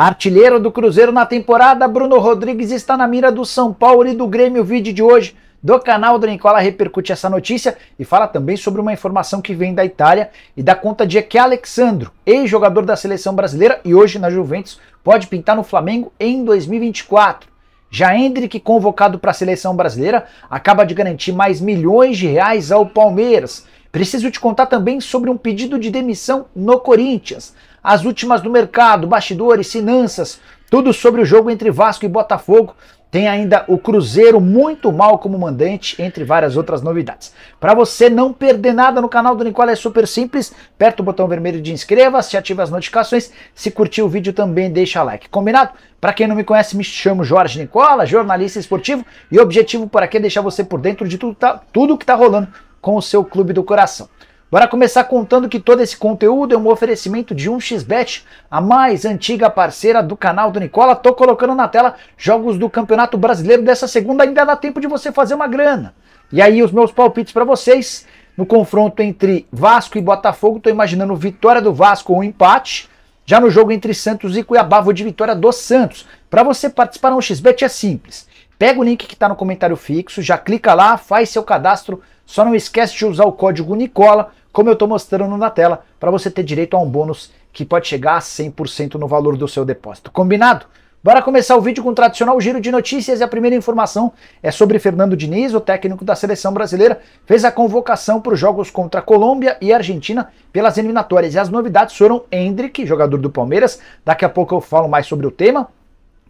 Artilheiro do Cruzeiro na temporada, Bruno Rodrigues está na mira do São Paulo e do Grêmio. O vídeo de hoje do canal do Nicola repercute essa notícia e fala também sobre uma informação que vem da Itália e dá conta de que Alex Sandro, ex-jogador da seleção brasileira e hoje na Juventus, pode pintar no Flamengo em 2024. Já Endrick, convocado para a seleção brasileira, acaba de garantir mais milhões de reais ao Palmeiras. Preciso te contar também sobre um pedido de demissão no Corinthians. As últimas do mercado, bastidores, finanças, tudo sobre o jogo entre Vasco e Botafogo. Tem ainda o Cruzeiro muito mal como mandante, entre várias outras novidades. Para você não perder nada no canal do Nicola é super simples. Aperta o botão vermelho de inscreva-se, ativa as notificações. Se curtiu o vídeo também deixa like. Combinado? Para quem não me conhece, me chamo Jorge Nicola, jornalista esportivo. E o objetivo por aqui é deixar você por dentro de tudo que está rolando com o seu clube do coração. Bora começar contando que todo esse conteúdo é um oferecimento de 1xBet, a mais antiga parceira do canal do Nicola. Tô colocando na tela jogos do Campeonato Brasileiro dessa segunda, ainda dá tempo de você fazer uma grana. E aí os meus palpites para vocês, no confronto entre Vasco e Botafogo, tô imaginando vitória do Vasco ou empate. Já no jogo entre Santos e Cuiabá, vou de vitória do Santos. Para você participar no 1xBet é simples. Pega o link que está no comentário fixo, já clica lá, faz seu cadastro, só não esquece de usar o código Nicola, como eu estou mostrando na tela, para você ter direito a um bônus que pode chegar a 100% no valor do seu depósito. Combinado? Bora começar o vídeo com o tradicional giro de notícias e a primeira informação é sobre Fernando Diniz, o técnico da seleção brasileira, fez a convocação para os jogos contra a Colômbia e a Argentina pelas eliminatórias. E as novidades foram Endrick, jogador do Palmeiras, daqui a pouco eu falo mais sobre o tema,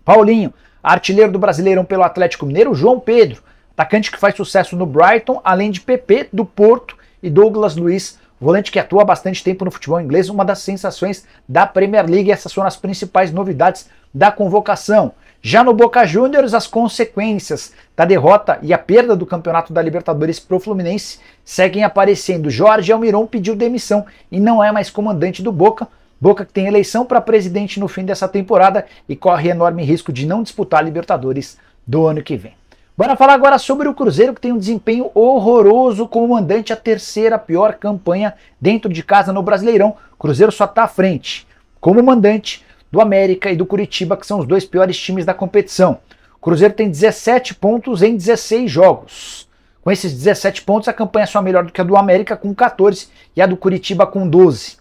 Paulinho, artilheiro do Brasileirão pelo Atlético Mineiro, João Pedro, atacante que faz sucesso no Brighton, além de Pepe, do Porto, e Douglas Luiz, volante que atua há bastante tempo no futebol inglês, uma das sensações da Premier League. Essas foram as principais novidades da convocação. Já no Boca Juniors, as consequências da derrota e a perda do campeonato da Libertadores para o Fluminense seguem aparecendo. Jorge Almiron pediu demissão e não é mais comandante do Boca. Boca que tem eleição para presidente no fim dessa temporada e corre enorme risco de não disputar a Libertadores do ano que vem. Bora falar agora sobre o Cruzeiro, que tem um desempenho horroroso como mandante, a terceira pior campanha dentro de casa no Brasileirão. O Cruzeiro só está à frente, como mandante, do América e do Curitiba, que são os dois piores times da competição. O Cruzeiro tem 17 pontos em 16 jogos. Com esses 17 pontos, a campanha é só melhor do que a do América, com 14, e a do Curitiba com 12.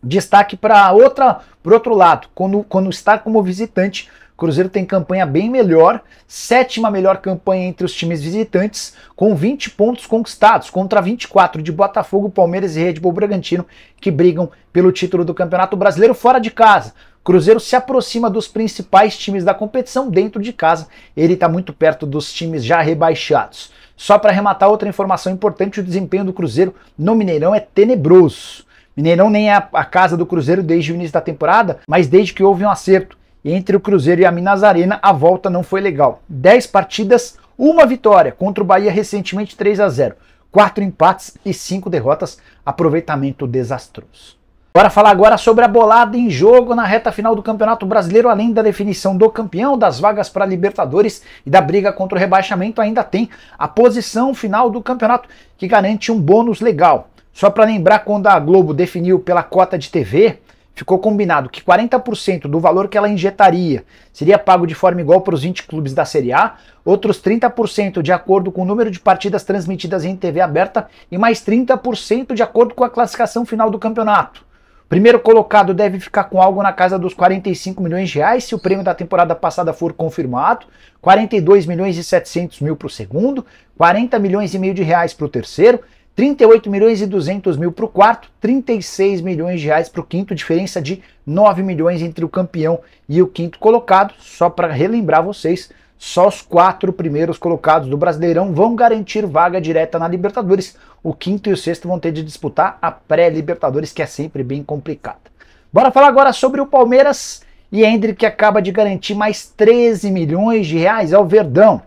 Destaque para outro lado, quando está como visitante, Cruzeiro tem campanha bem melhor, sétima melhor campanha entre os times visitantes, com 20 pontos conquistados, contra 24 de Botafogo, Palmeiras e Red Bull Bragantino, que brigam pelo título do Campeonato Brasileiro fora de casa. Cruzeiro se aproxima dos principais times da competição dentro de casa, ele está muito perto dos times já rebaixados. Só para arrematar outra informação importante, o desempenho do Cruzeiro no Mineirão é tenebroso. Mineirão nem é a casa do Cruzeiro desde o início da temporada, mas desde que houve um acerto entre o Cruzeiro e a Minas Arena, a volta não foi legal. 10 partidas, uma vitória, contra o Bahia recentemente 3-0. 4 empates e 5 derrotas, aproveitamento desastroso. Bora falar agora sobre a bolada em jogo na reta final do Campeonato Brasileiro. Além da definição do campeão, das vagas para Libertadores e da briga contra o rebaixamento, ainda tem a posição final do campeonato, que garante um bônus legal. Só para lembrar, quando a Globo definiu pela cota de TV, ficou combinado que 40% do valor que ela injetaria seria pago de forma igual para os 20 clubes da Série A, outros 30% de acordo com o número de partidas transmitidas em TV aberta e mais 30% de acordo com a classificação final do campeonato. O primeiro colocado deve ficar com algo na casa dos 45 milhões de reais, se o prêmio da temporada passada for confirmado, 42 milhões e 700 mil para o segundo, 40 milhões e meio de reais para o terceiro, 38 milhões e 200 mil para o quarto, 36 milhões de reais para o quinto, diferença de 9 milhões entre o campeão e o quinto colocado. Só para relembrar vocês, só os 4 primeiros colocados do Brasileirão vão garantir vaga direta na Libertadores. O quinto e o sexto vão ter de disputar a pré-Libertadores, que é sempre bem complicada. Bora falar agora sobre o Palmeiras e Endrick, que acaba de garantir mais 13 milhões de reais ao Verdão.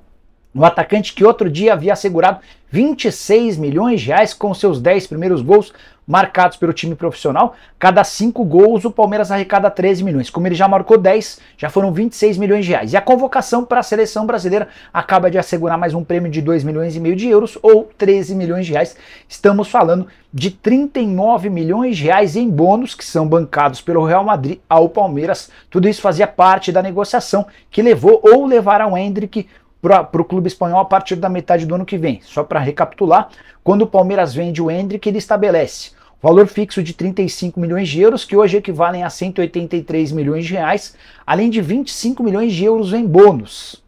O atacante que outro dia havia assegurado 26 milhões de reais com seus 10 primeiros gols marcados pelo time profissional. Cada 5 gols o Palmeiras arrecada 13 milhões. Como ele já marcou 10, já foram 26 milhões de reais. E a convocação para a seleção brasileira acaba de assegurar mais um prêmio de 2 milhões e meio de euros ou 13 milhões de reais. Estamos falando de 39 milhões de reais em bônus que são bancados pelo Real Madrid ao Palmeiras. Tudo isso fazia parte da negociação que levou ou levará o Endrick para o clube espanhol a partir da metade do ano que vem. Só para recapitular, quando o Palmeiras vende o Endrick, ele estabelece valor fixo de 35 milhões de euros, que hoje equivalem a 183 milhões de reais, além de 25 milhões de euros em bônus.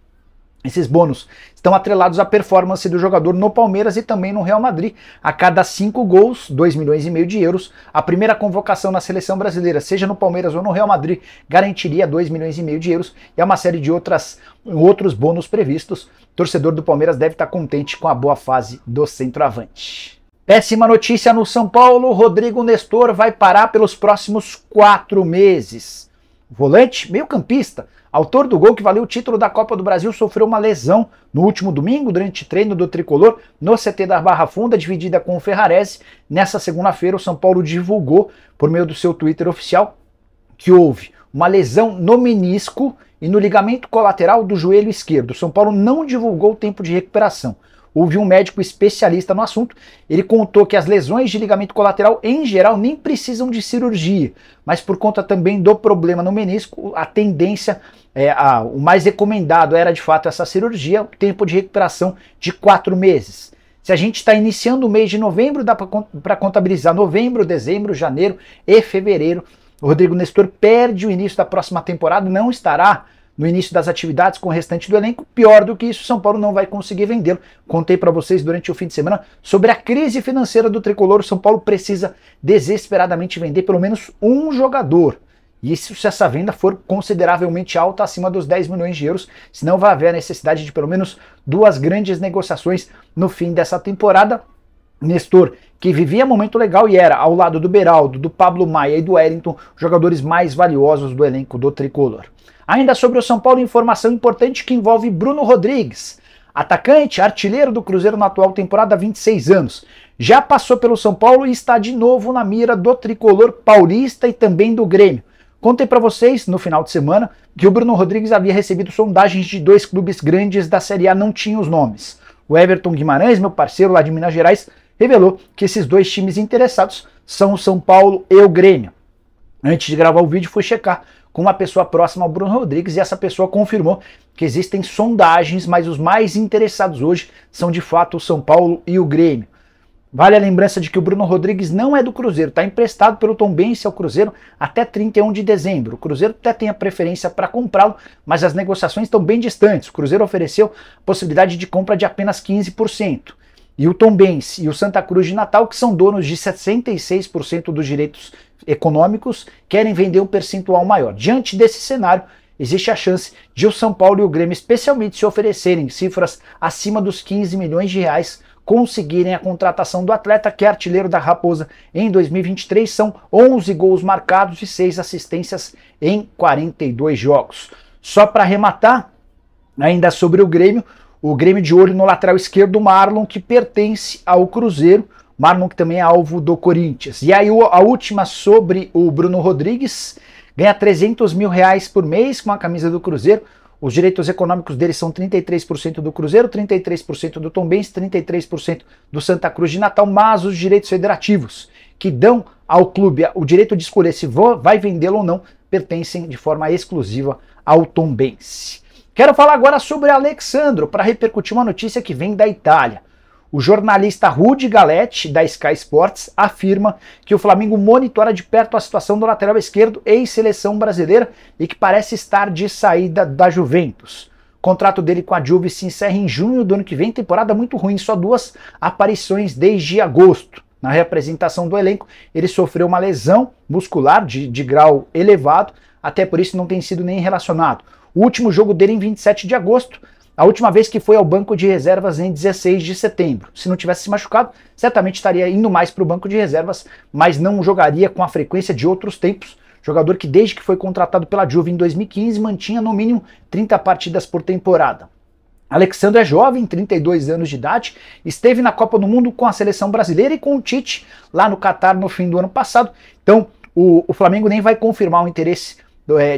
Esses bônus estão atrelados à performance do jogador no Palmeiras e também no Real Madrid. A cada 5 gols, 2 milhões e meio de euros. A primeira convocação na seleção brasileira, seja no Palmeiras ou no Real Madrid, garantiria 2 milhões e meio de euros e uma série de outros bônus previstos. O torcedor do Palmeiras deve estar contente com a boa fase do centroavante. Péssima notícia no São Paulo, Rodrigo Nestor vai parar pelos próximos 4 meses. Volante, meio-campista, autor do gol que valeu o título da Copa do Brasil, sofreu uma lesão no último domingo durante treino do Tricolor no CT da Barra Funda, dividida com o Ferrarese. Nessa segunda-feira, o São Paulo divulgou, por meio do seu Twitter oficial, que houve uma lesão no menisco e no ligamento colateral do joelho esquerdo. O São Paulo não divulgou o tempo de recuperação. Houve um médico especialista no assunto, ele contou que as lesões de ligamento colateral, em geral, nem precisam de cirurgia, mas por conta também do problema no menisco, a tendência, o mais recomendado era de fato essa cirurgia, o tempo de recuperação de 4 meses. Se a gente está iniciando o mês de novembro, dá para contabilizar novembro, dezembro, janeiro e fevereiro. O Rodrigo Nestor perde o início da próxima temporada, não estará no início das atividades com o restante do elenco. Pior do que isso, São Paulo não vai conseguir vendê-lo. Contei para vocês durante o fim de semana sobre a crise financeira do Tricolor. O São Paulo precisa desesperadamente vender pelo menos um jogador. E isso se essa venda for consideravelmente alta, acima dos 10 milhões de euros, senão vai haver a necessidade de pelo menos 2 grandes negociações no fim dessa temporada. Nestor, que vivia momento legal e era, ao lado do Beraldo, do Pablo Maia e do Wellington, jogadores mais valiosos do elenco do Tricolor. Ainda sobre o São Paulo, informação importante que envolve Bruno Rodrigues, atacante, artilheiro do Cruzeiro na atual temporada, 26 anos. Já passou pelo São Paulo e está de novo na mira do Tricolor paulista e também do Grêmio. Contei para vocês, no final de semana, que o Bruno Rodrigues havia recebido sondagens de 2 clubes grandes da Série A, não tinha os nomes. O Everton Guimarães, meu parceiro lá de Minas Gerais, revelou que esses 2 times interessados são o São Paulo e o Grêmio. Antes de gravar o vídeo, fui checar com uma pessoa próxima ao Bruno Rodrigues e essa pessoa confirmou que existem sondagens, mas os mais interessados hoje são de fato o São Paulo e o Grêmio. Vale a lembrança de que o Bruno Rodrigues não é do Cruzeiro, está emprestado pelo Tombense ao Cruzeiro até 31 de dezembro. O Cruzeiro até tem a preferência para comprá-lo, mas as negociações estão bem distantes. O Cruzeiro ofereceu possibilidade de compra de apenas 15%. E o Tombense e o Santa Cruz de Natal, que são donos de 66% dos direitos econômicos, querem vender um percentual maior. Diante desse cenário, existe a chance de o São Paulo e o Grêmio, especialmente se oferecerem cifras acima dos 15 milhões de reais, conseguirem a contratação do atleta, que é artilheiro da Raposa em 2023. São 11 gols marcados e 6 assistências em 42 jogos. Só para arrematar, ainda sobre o Grêmio de olho no lateral esquerdo, Marlon, que pertence ao Cruzeiro. Marlon, que também é alvo do Corinthians. E aí a última sobre o Bruno Rodrigues, ganha 300 mil reais por mês com a camisa do Cruzeiro. Os direitos econômicos dele são 33% do Cruzeiro, 33% do Tombense, 33% do Santa Cruz de Natal, mas os direitos federativos que dão ao clube o direito de escolher se vai vendê-lo ou não, pertencem de forma exclusiva ao Tombense. Quero falar agora sobre Alex Sandro, para repercutir uma notícia que vem da Itália. O jornalista Rudy Galetti, da Sky Sports, afirma que o Flamengo monitora de perto a situação do lateral esquerdo ex-seleção brasileira e que parece estar de saída da Juventus. O contrato dele com a Juve se encerra em junho do ano que vem, temporada muito ruim, só 2 aparições desde agosto. Na reapresentação do elenco, ele sofreu uma lesão muscular de grau elevado, até por isso não tem sido nem relacionado. O último jogo dele em 27 de agosto, a última vez que foi ao banco de reservas em 16 de setembro. Se não tivesse se machucado, certamente estaria indo mais para o banco de reservas, mas não jogaria com a frequência de outros tempos. Jogador que desde que foi contratado pela Juve em 2015 mantinha no mínimo 30 partidas por temporada. Alex Sandro é jovem, 32 anos de idade, esteve na Copa do Mundo com a seleção brasileira e com o Tite lá no Catar no fim do ano passado. Então o Flamengo nem vai confirmar o interesse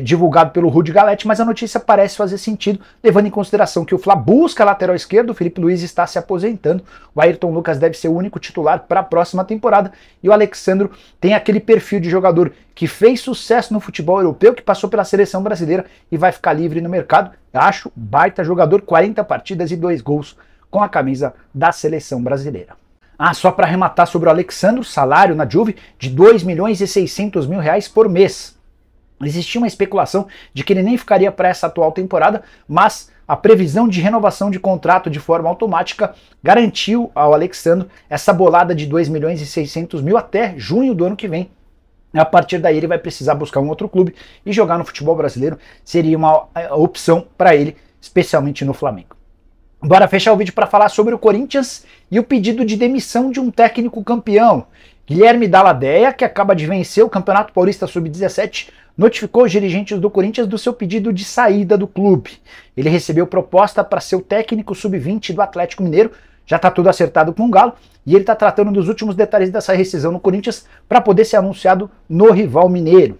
divulgado pelo Rudy Galetti, mas a notícia parece fazer sentido, levando em consideração que o Fla busca lateral esquerdo, o Felipe Luiz está se aposentando, o Ayrton Lucas deve ser o único titular para a próxima temporada, e o Alex Sandro tem aquele perfil de jogador que fez sucesso no futebol europeu, que passou pela seleção brasileira e vai ficar livre no mercado. Acho baita jogador, 40 partidas e 2 gols com a camisa da seleção brasileira. Ah, só para arrematar sobre o Alex Sandro, salário na Juve de R$ 2.600.000 por mês. Existia uma especulação de que ele nem ficaria para essa atual temporada, mas a previsão de renovação de contrato de forma automática garantiu ao Alex Sandro essa bolada de R$ 2.600.000 até junho do ano que vem. A partir daí ele vai precisar buscar um outro clube, e jogar no futebol brasileiro seria uma opção para ele, especialmente no Flamengo. Bora fechar o vídeo para falar sobre o Corinthians e o pedido de demissão de um técnico campeão. Guilherme Dalladeia, que acaba de vencer o Campeonato Paulista Sub-17, notificou os dirigentes do Corinthians do seu pedido de saída do clube. Ele recebeu proposta para ser o técnico Sub-20 do Atlético Mineiro, já está tudo acertado com o Galo, e ele está tratando dos últimos detalhes dessa rescisão no Corinthians para poder ser anunciado no rival mineiro.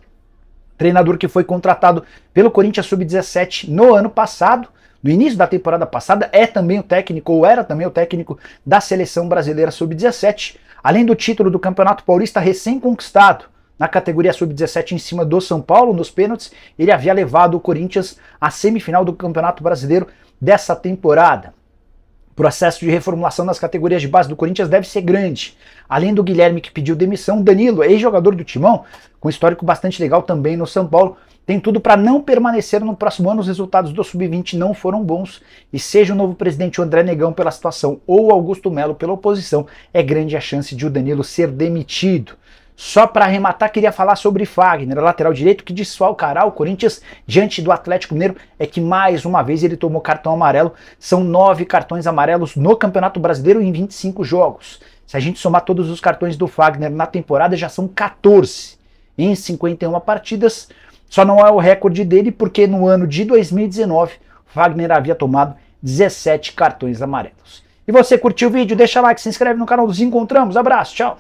Treinador que foi contratado pelo Corinthians Sub-17 no ano passado, no início da temporada passada, é também o técnico, ou era também o técnico da Seleção Brasileira Sub-17, além do título do Campeonato Paulista recém-conquistado na categoria Sub-17 em cima do São Paulo, nos pênaltis, ele havia levado o Corinthians à semifinal do Campeonato Brasileiro dessa temporada. O processo de reformulação nas categorias de base do Corinthians deve ser grande. Além do Guilherme, que pediu demissão, Danilo, ex-jogador do Timão, com histórico bastante legal também no São Paulo, tem tudo para não permanecer no próximo ano. Os resultados do Sub-20 não foram bons, e seja o novo presidente André Negão pela situação ou Augusto Melo pela oposição, é grande a chance de o Danilo ser demitido. Só para arrematar, queria falar sobre Fagner, lateral direito que desfalcará o Corinthians diante do Atlético Mineiro. É que mais uma vez ele tomou cartão amarelo, são 9 cartões amarelos no Campeonato Brasileiro em 25 jogos. Se a gente somar todos os cartões do Fagner na temporada, já são 14 em 51 partidas. Só não é o recorde dele porque no ano de 2019, Fagner havia tomado 17 cartões amarelos. E você curtiu o vídeo? Deixa like, se inscreve no canal, nos encontramos, abraço, tchau!